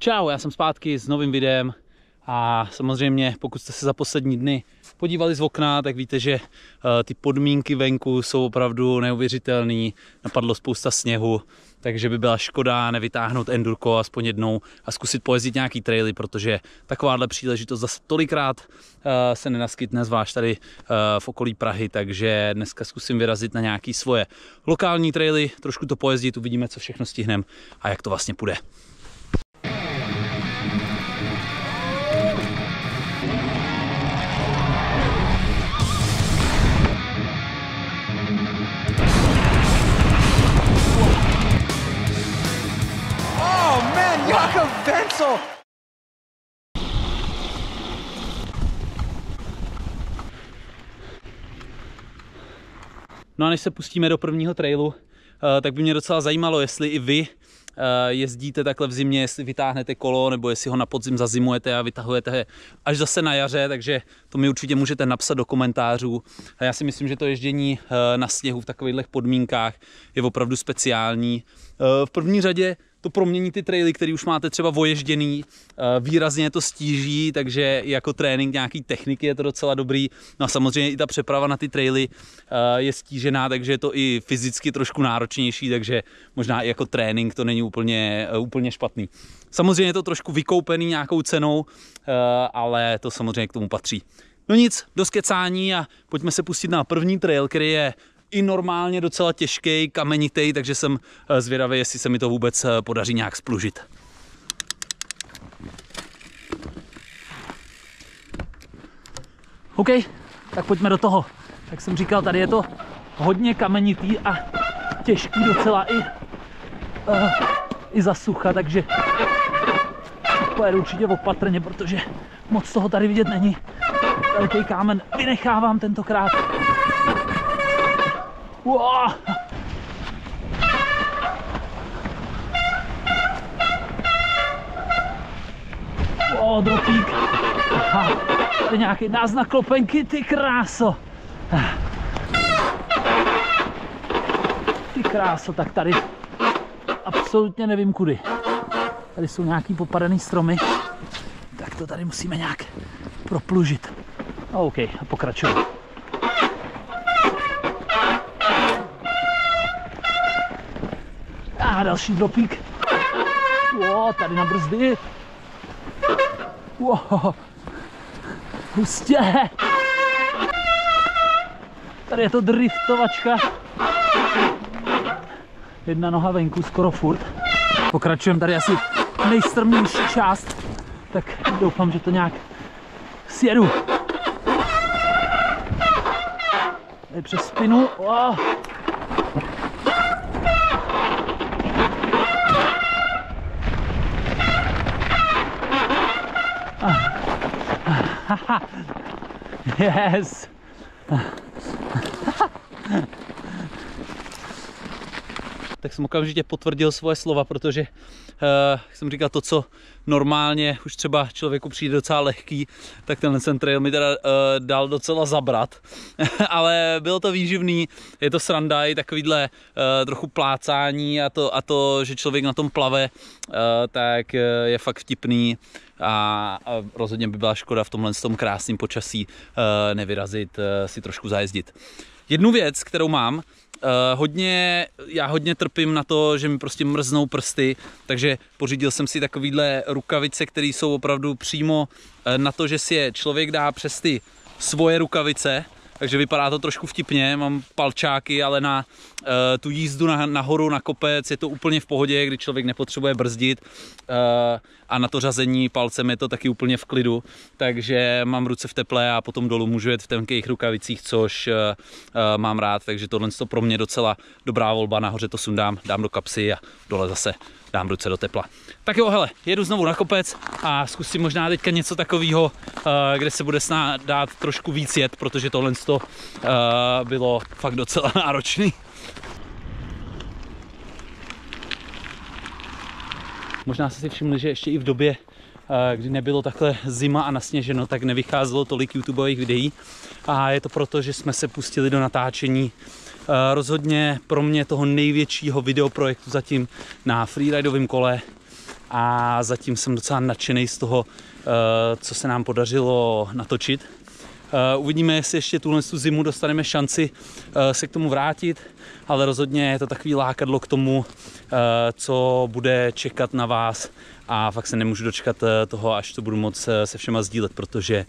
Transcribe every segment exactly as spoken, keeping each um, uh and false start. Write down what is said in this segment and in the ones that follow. Čau, já jsem zpátky s novým videem a samozřejmě pokud jste se za poslední dny podívali z okna, tak víte, že ty podmínky venku jsou opravdu neuvěřitelné. Napadlo spousta sněhu, takže by byla škoda nevytáhnout endurko aspoň jednou a zkusit pojezdit nějaký traily, protože takováhle příležitost zase tolikrát se nenaskytne, zvlášť tady v okolí Prahy, takže dneska zkusím vyrazit na nějaké svoje lokální traily, trošku to pojezdit, uvidíme, co všechno stihneme a jak to vlastně půjde. No a než se pustíme do prvního trailu, tak by mě docela zajímalo, jestli i vy jezdíte takhle v zimě, jestli vytáhnete kolo, nebo jestli ho na podzim zazimujete a vytahujete až zase na jaře, takže to mi určitě můžete napsat do komentářů. A já si myslím, že to ježdění na sněhu v takových podmínkách je opravdu speciální. V první řadě to promění ty traily, které už máte třeba voježděný, výrazně to stíží, takže jako trénink nějaký techniky je to docela dobrý. No a samozřejmě i ta přeprava na ty traily je stížená, takže je to i fyzicky trošku náročnější, takže možná i jako trénink to není úplně, úplně špatný. Samozřejmě je to trošku vykoupený nějakou cenou, ale to samozřejmě k tomu patří. No nic, dost kecání a pojďme se pustit na první trail, který je i normálně docela těžký, kamenitý, takže jsem zvědavý, jestli se mi to vůbec podaří nějak splužit. OK, tak pojďme do toho. Jak jsem říkal, tady je to hodně kamenitý a těžký docela i, uh, i za sucha, takže pojedu určitě opatrně, protože moc toho tady vidět není. Velký kámen vynechávám tentokrát. Wow. Wow, dropík. Aha, tady nějaký náznak klopenky, ty kráso. Ty kráso, tak tady absolutně nevím kudy. Tady jsou nějaký popadaný stromy, tak to tady musíme nějak proplužit. OK, a pokračujeme. A další dropík. Wow, tady na brzdy. Wow. Hustě. Tady je to driftovačka. Jedna noha venku, skoro furt. Pokračujeme, tady asi nejstrmější část. Tak doufám, že to nějak sjedu. Tady přes spinu. Wow. Haha, yes. Tak jsem okamžitě potvrdil svoje slova, protože uh, jsem říkal, to, co normálně už třeba člověku přijde docela lehký, tak tenhle ten trail mi teda uh, dal docela zabrat. Ale bylo to výživný, je to sranda, i takovýhle uh, trochu plácání a to, a to, že člověk na tom plave, uh, tak uh, je fakt vtipný. A, a rozhodně by byla škoda v tomhle tom krásném počasí uh, nevyrazit, uh, si trošku zajezdit. Jednu věc, kterou mám, Uh, hodně, já hodně trpím na to, že mi prostě mrznou prsty, takže pořídil jsem si takovýhle rukavice, které jsou opravdu přímo uh, na to, že si je člověk dá přes ty svoje rukavice, takže vypadá to trošku vtipně, mám palčáky, ale na uh, tu jízdu na, nahoru na kopec je to úplně v pohodě, kdy člověk nepotřebuje brzdit uh, a na to řazení palcem je to taky úplně v klidu, takže mám ruce v teple a potom dolů můžu jet v tenkých rukavicích, což uh, uh, mám rád, takže tohle je pro mě docela dobrá volba, nahoře to sundám, dám do kapsy a dole zase dám ruce do tepla. Tak jo, hele, jedu znovu na kopec a zkusím možná teďka něco takového, kde se bude snad dát trošku víc jet, protože tohle to bylo fakt docela náročný. Možná jste si všimli, že ještě i v době, kdy nebylo takhle zima a nasněženo, tak nevycházelo tolik YouTubeových videí a je to proto, že jsme se pustili do natáčení rozhodně pro mě toho největšího videoprojektu zatím na freeridovém kole, a zatím jsem docela nadšený z toho, co se nám podařilo natočit. Uvidíme, jestli ještě tuhle zimu dostaneme šanci se k tomu vrátit, ale rozhodně je to takový lákadlo k tomu, co bude čekat na vás, a fakt se nemůžu dočkat toho, až to budu moc se všema sdílet, protože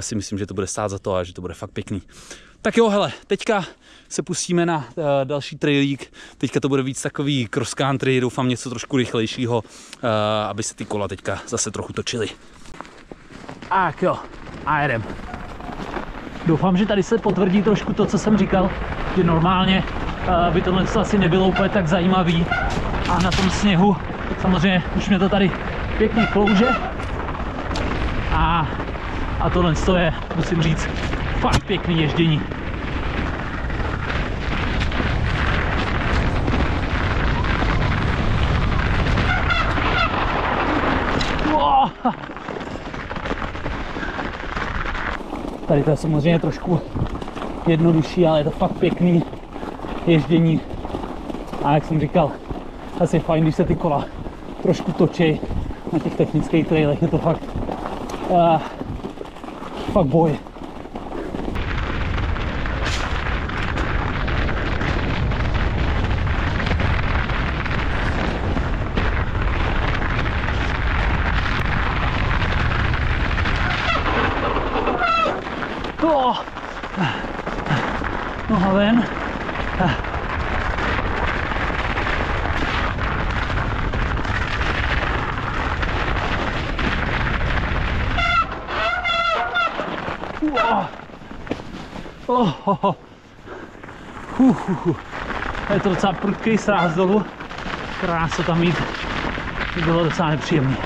si myslím, že to bude stát za to a že to bude fakt pěkný. Tak jo, hele, teďka se pustíme na uh, další trailík. Teďka to bude víc takový cross country, doufám něco trošku rychlejšího, uh, aby se ty kola teďka zase trochu točily. Tak jo, a jedem. Doufám, že tady se potvrdí trošku to, co jsem říkal, že normálně uh, by tohle asi nebylo úplně tak zajímavý. A na tom sněhu, samozřejmě už mě to tady pěkně klouže. A, a tohle je, musím říct, fakt pěkný ježdění. Wow. Tady to je samozřejmě trošku jednodušší, ale je to fakt pěkný ježdění. A jak jsem říkal, asi je fajn, když se ty kola trošku točí. Na těch technických trailech je to fakt, uh, fakt boj. Noha ven. Oh, oh, oh. Uh, uh, uh. Je to docela prudký sráz dolů. Krása tam jít. To bylo docela nepříjemné.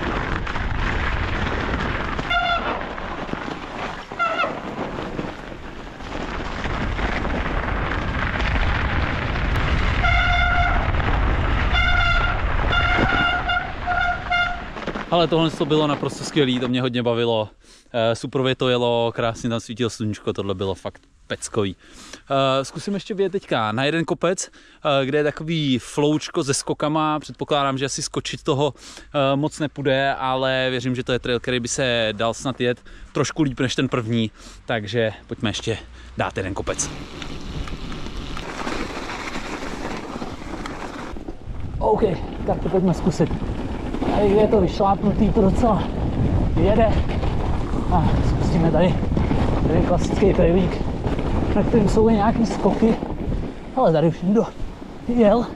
Ale tohle to bylo naprosto skvělý, to mě hodně bavilo, super to jelo, krásně tam svítilo sluníčko, tohle bylo fakt peckový. Zkusím ještě vyjet teďka na jeden kopec, kde je takový floučko se skokama, předpokládám, že asi skočit toho moc nepůjde, ale věřím, že to je trail, který by se dal snad jet trošku líp než ten první, takže pojďme ještě dát jeden kopec. OK, tak to pojďme zkusit. Tady, kde je to vyšlápnutý, to docela jede. A zkusíme tady, tady je klasický trailík, na kterým jsou i nějaký skoky. Ale tady už někdo jel.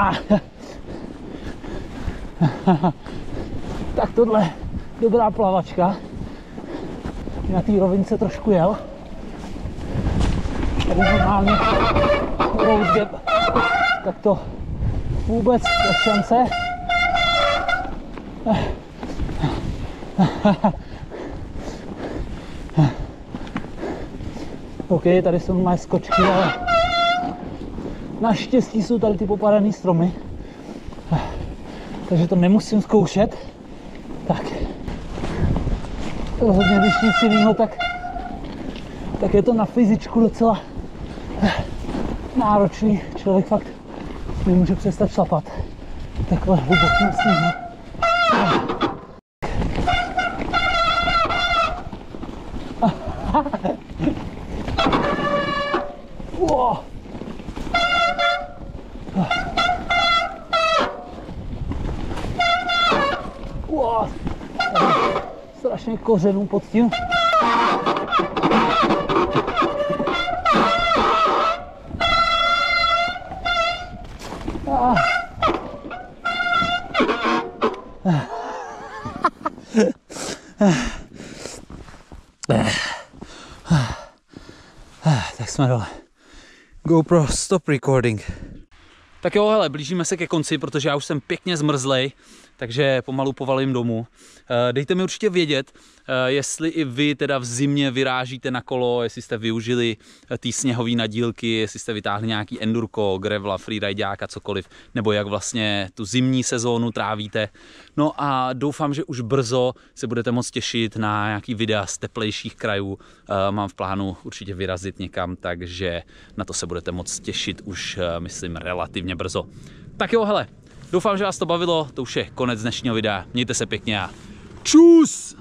A. Tak tohle dobrá plavačka. Na té rovince trošku jel. Tady normálně road gap. Tak to vůbec bez šance. OK, tady jsou moje skočky, ale naštěstí jsou tady ty popadané stromy, takže to nemusím zkoušet. Tak rozhodně, když nic jiného, tak, tak je to na fyzičku docela náročný. Člověk fakt nemůže přestat šlapat takhle hlubokým sněhem. Strašně kořenů pod tím. Ah. Tak jsme dole. GoPro stop recording. Tak jo, hele, blížíme se ke konci, protože já už jsem pěkně zmrzlej, takže pomalu povalím domů. Dejte mi určitě vědět, jestli i vy teda v zimě vyrážíte na kolo, jestli jste využili ty sněhové nadílky, jestli jste vytáhli nějaký endurko, grevla, freerideáka, cokoliv, nebo jak vlastně tu zimní sezónu trávíte. No a doufám, že už brzo se budete moc těšit na nějaký videa z teplejších krajů. Mám v plánu určitě vyrazit někam, takže na to se budete moc těšit už, myslím, relativně brzo. Tak jo, hele. Doufám, že vás to bavilo, to už je konec dnešního videa, mějte se pěkně a čus!